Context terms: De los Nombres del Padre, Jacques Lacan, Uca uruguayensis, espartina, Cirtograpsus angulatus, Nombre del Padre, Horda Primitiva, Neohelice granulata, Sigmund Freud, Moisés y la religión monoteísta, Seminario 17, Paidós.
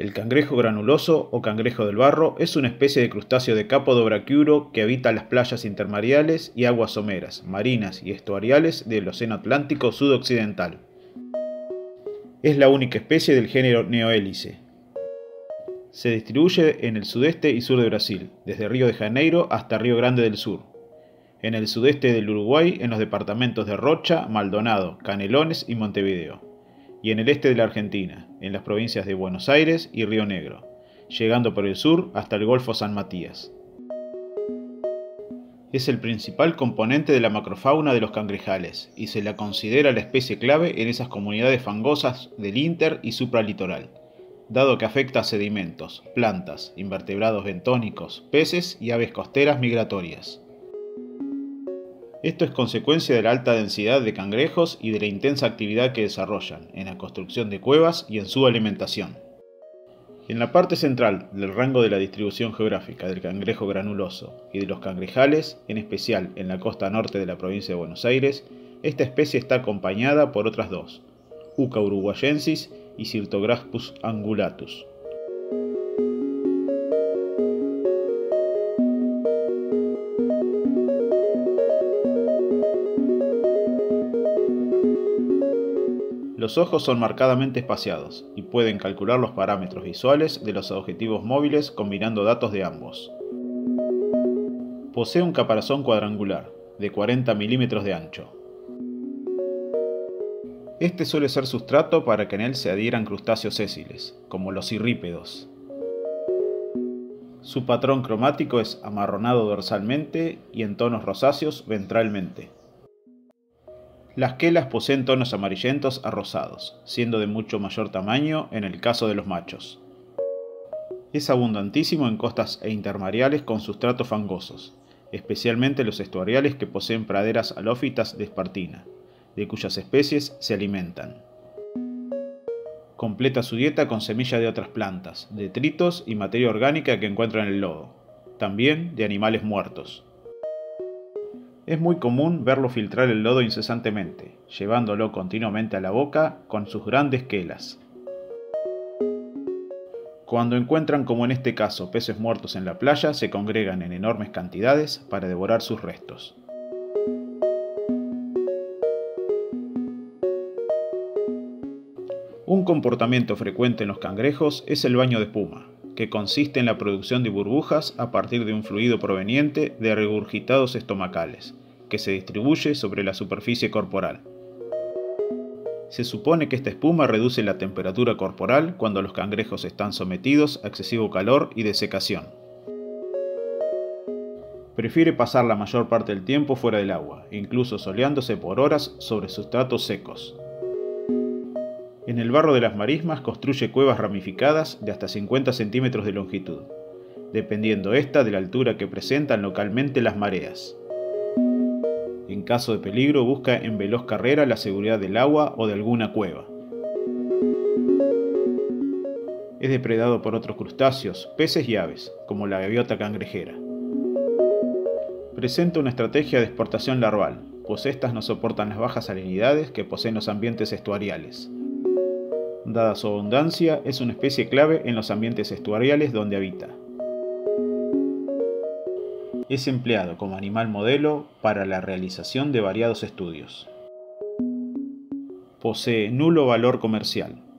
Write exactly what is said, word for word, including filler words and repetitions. El cangrejo granuloso o cangrejo del barro es una especie de crustáceo decápodo braquiuro que habita las playas intermareales y aguas someras, marinas y estuariales del Océano Atlántico sudoccidental. Es la única especie del género Neohélice. Se distribuye en el sudeste y sur de Brasil, desde Río de Janeiro hasta Río Grande del Sur. En el sudeste del Uruguay, en los departamentos de Rocha, Maldonado, Canelones y Montevideo. Y en el este de la Argentina, en las provincias de Buenos Aires y Río Negro, llegando por el sur hasta el Golfo San Matías. Es el principal componente de la macrofauna de los cangrejales y se la considera la especie clave en esas comunidades fangosas del inter y supralitoral, dado que afecta a sedimentos, plantas, invertebrados bentónicos, peces y aves costeras migratorias. Esto es consecuencia de la alta densidad de cangrejos y de la intensa actividad que desarrollan en la construcción de cuevas y en su alimentación. En la parte central del rango de la distribución geográfica del cangrejo granuloso y de los cangrejales, en especial en la costa norte de la provincia de Buenos Aires, esta especie está acompañada por otras dos, Uca uruguayensis y Cirtograpsus angulatus. Los ojos son marcadamente espaciados y pueden calcular los parámetros visuales de los objetivos móviles combinando datos de ambos. Posee un caparazón cuadrangular, de cuarenta milímetros de ancho. Este suele ser sustrato para que en él se adhieran crustáceos sésiles, como los cirrípedos. Su patrón cromático es amarronado dorsalmente y en tonos rosáceos ventralmente. Las quelas poseen tonos amarillentos a rosados, siendo de mucho mayor tamaño en el caso de los machos. Es abundantísimo en costas e intermareales con sustratos fangosos, especialmente los estuariales que poseen praderas halófitas de espartina, de cuyas especies se alimentan. Completa su dieta con semillas de otras plantas, detritos y materia orgánica que encuentran en el lodo, también de animales muertos. Es muy común verlo filtrar el lodo incesantemente, llevándolo continuamente a la boca con sus grandes quelas. Cuando encuentran, como en este caso, peces muertos en la playa, se congregan en enormes cantidades para devorar sus restos. Un comportamiento frecuente en los cangrejos es el baño de espuma, que consiste en la producción de burbujas a partir de un fluido proveniente de regurgitados estomacales, que se distribuye sobre la superficie corporal. Se supone que esta espuma reduce la temperatura corporal cuando los cangrejos están sometidos a excesivo calor y desecación. Prefiere pasar la mayor parte del tiempo fuera del agua, incluso soleándose por horas sobre sustratos secos. En el barro de las marismas construye cuevas ramificadas de hasta cincuenta centímetros de longitud, dependiendo esta de la altura que presentan localmente las mareas. En caso de peligro, busca en veloz carrera la seguridad del agua o de alguna cueva. Es depredado por otros crustáceos, peces y aves, como la gaviota cangrejera. Presenta una estrategia de exportación larval, pues estas no soportan las bajas salinidades que poseen los ambientes estuariales. Dada su abundancia, es una especie clave en los ambientes estuariales donde habita. Es empleado como animal modelo para la realización de variados estudios. Posee nulo valor comercial,